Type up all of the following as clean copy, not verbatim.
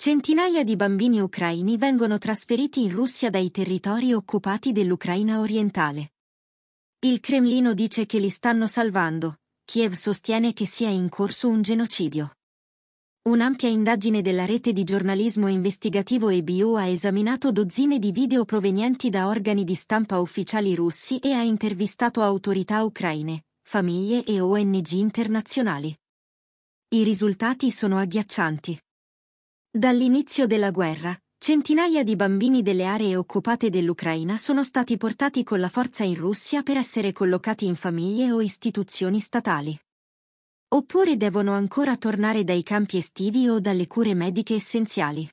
Centinaia di bambini ucraini vengono trasferiti in Russia dai territori occupati dell'Ucraina orientale. Il Cremlino dice che li stanno salvando, Kiev sostiene che sia in corso un genocidio. Un'ampia indagine della rete di giornalismo investigativo EBU ha esaminato dozzine di video provenienti da organi di stampa ufficiali russi e ha intervistato autorità ucraine, famiglie e ONG internazionali. I risultati sono agghiaccianti. Dall'inizio della guerra, centinaia di bambini delle aree occupate dell'Ucraina sono stati portati con la forza in Russia per essere collocati in famiglie o istituzioni statali. Oppure devono ancora tornare dai campi estivi o dalle cure mediche essenziali.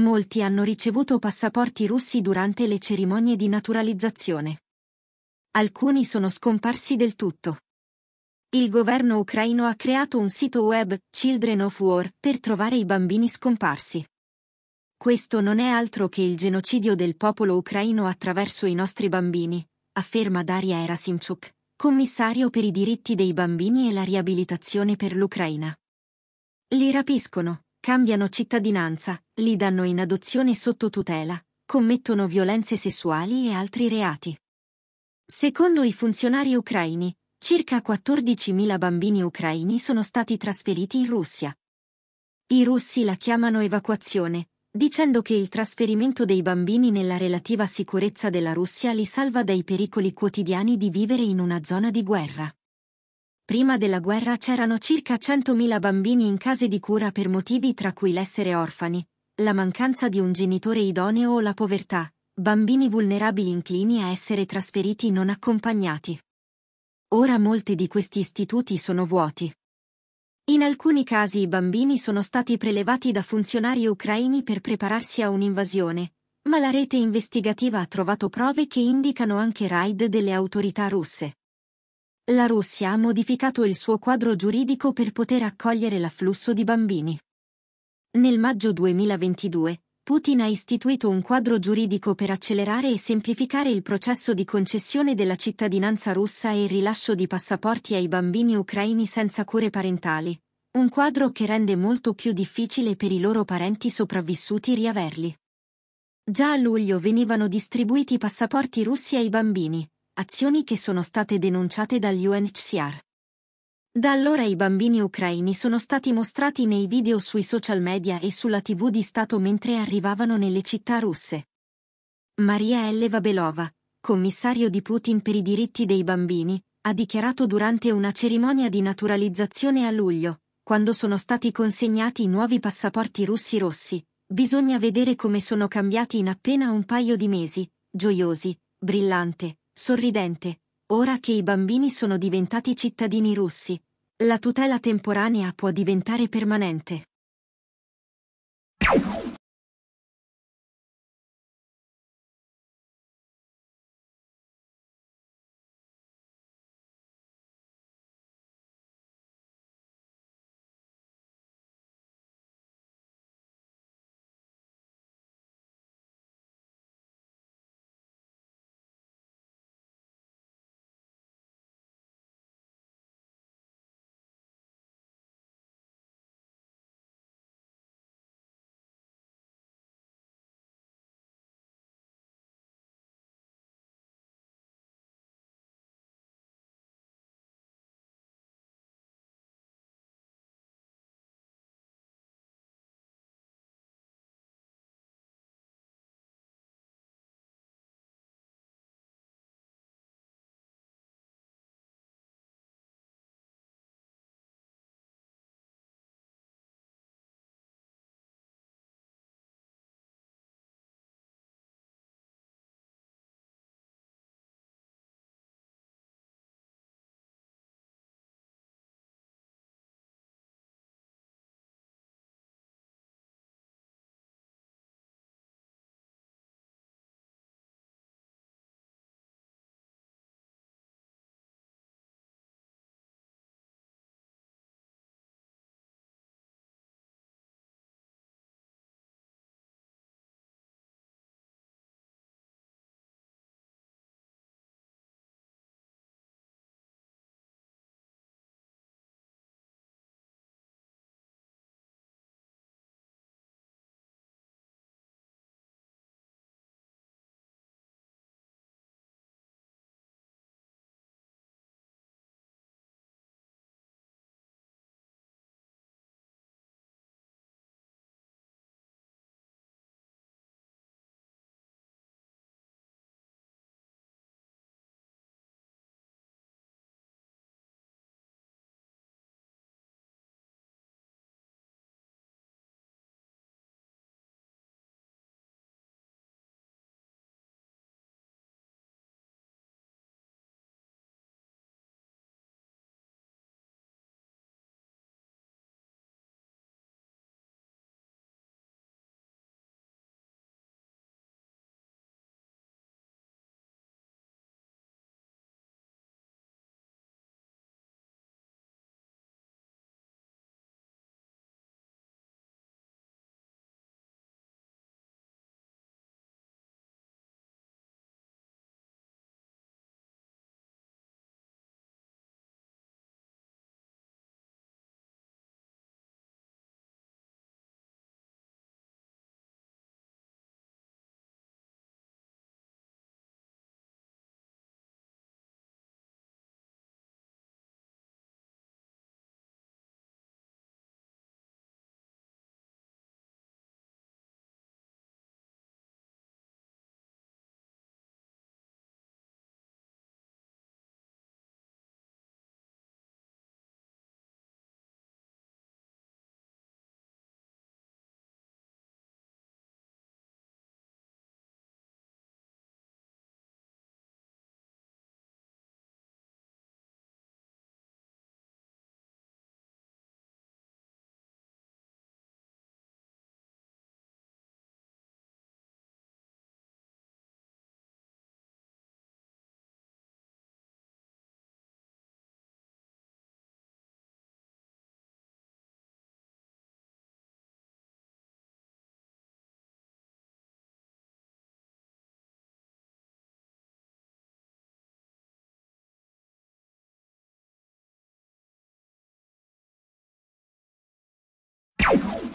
Molti hanno ricevuto passaporti russi durante le cerimonie di naturalizzazione. Alcuni sono scomparsi del tutto. Il governo ucraino ha creato un sito web, Children of War, per trovare i bambini scomparsi. Questo non è altro che il genocidio del popolo ucraino attraverso i nostri bambini, afferma Daria Herasymchuk, commissario per i diritti dei bambini e la riabilitazione per l'Ucraina. Li rapiscono, cambiano cittadinanza, li danno in adozione sotto tutela, commettono violenze sessuali e altri reati. Secondo i funzionari ucraini, circa 14.000 bambini ucraini sono stati trasferiti in Russia. I russi la chiamano evacuazione, dicendo che il trasferimento dei bambini nella relativa sicurezza della Russia li salva dai pericoli quotidiani di vivere in una zona di guerra. Prima della guerra c'erano circa 100.000 bambini in case di cura per motivi tra cui l'essere orfani, la mancanza di un genitore idoneo o la povertà, bambini vulnerabili inclini a essere trasferiti non accompagnati. Ora molti di questi istituti sono vuoti. In alcuni casi i bambini sono stati prelevati da funzionari ucraini per prepararsi a un'invasione, ma la rete investigativa ha trovato prove che indicano anche raid delle autorità russe. La Russia ha modificato il suo quadro giuridico per poter accogliere l'afflusso di bambini. Nel maggio 2022, Putin ha istituito un quadro giuridico per accelerare e semplificare il processo di concessione della cittadinanza russa e il rilascio di passaporti ai bambini ucraini senza cure parentali, un quadro che rende molto più difficile per i loro parenti sopravvissuti riaverli. Già a luglio venivano distribuiti passaporti russi ai bambini, azioni che sono state denunciate dagli UNHCR. Da allora i bambini ucraini sono stati mostrati nei video sui social media e sulla TV di Stato mentre arrivavano nelle città russe. Maria L. Vabelova, commissario di Putin per i diritti dei bambini, ha dichiarato durante una cerimonia di naturalizzazione a luglio, quando sono stati consegnati i nuovi passaporti russi rossi, bisogna vedere come sono cambiati in appena un paio di mesi, gioiosi, brillante, sorridente. Ora che i bambini sono diventati cittadini russi, la tutela temporanea può diventare permanente.